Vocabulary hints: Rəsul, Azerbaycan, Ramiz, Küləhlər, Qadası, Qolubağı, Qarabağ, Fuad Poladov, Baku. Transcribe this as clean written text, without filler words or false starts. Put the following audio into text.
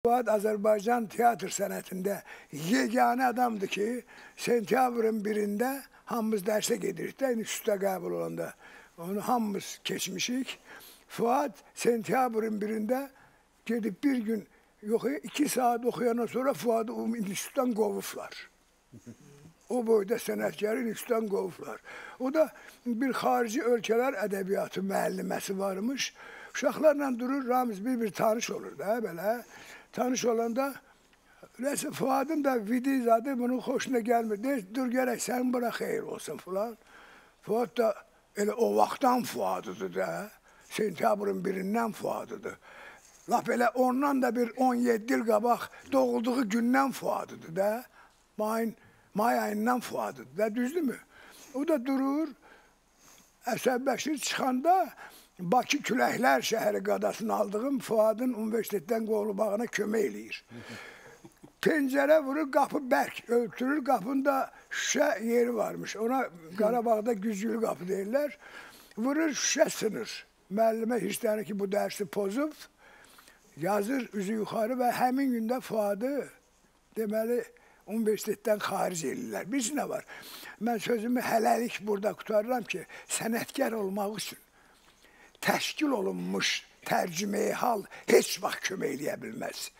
Fuad Azerbaycan tiyatr sənətində yeganə adamdır ki, sentyabrın birinde hamımız dərsə gedirik de, üstə qəbul olanda. Onu hamımız keçmişik. Fuad sentyabrın birinde gedib bir gün, yox 2 saat oxuyana sonra Fuad'ı institutdan qovublar. O boyda sənətkarı institutdan qovublar. O da bir xarici ölkələr ədəbiyyatı müəlliməsi varmış. Uşaqlarla durur, Ramiz bir tanış olur da belə. Tanış olanda Rəsul Fuad'ın da vidi zadı bunun hoşuna gelmir. Deyir, dur gerek sen buna xeyir olsun falan. Fuad da elə o vaxtdan Fuad'ıdır da. Sentyabrın birindən Fuad'ıdır. Laf elə ondan da bir 17 il qabaq doğulduğu gündən Fuad'ıdır da. May ayından Fuad'ıdır da, düzdür mü? O da durur, əsəbləşir çıxanda Baku Küləhlər şəhəri Qadasını aldığım Fuad'ın universitetdən Qolubağına kömək eləyir. Pencərə vurur, qapı bərk örtülür, qapında şüşə yeri varmış. Ona Qarabağda güzgülü qapı deyirlər. Vurur, şüşə sınır. Müəllimə hirslənir ki, bu dərsi pozub, yazır üzü yuxarı və həmin gündə Fuad'ı deməli universitetdən xaric edirlər. Birisi nə var? Mən sözümü hələlik burada qutarıram ki, sənətkar olmaq üçün təşkil olunmuş tərcümeyi hal heç vaxt kömək eləyə bilməz.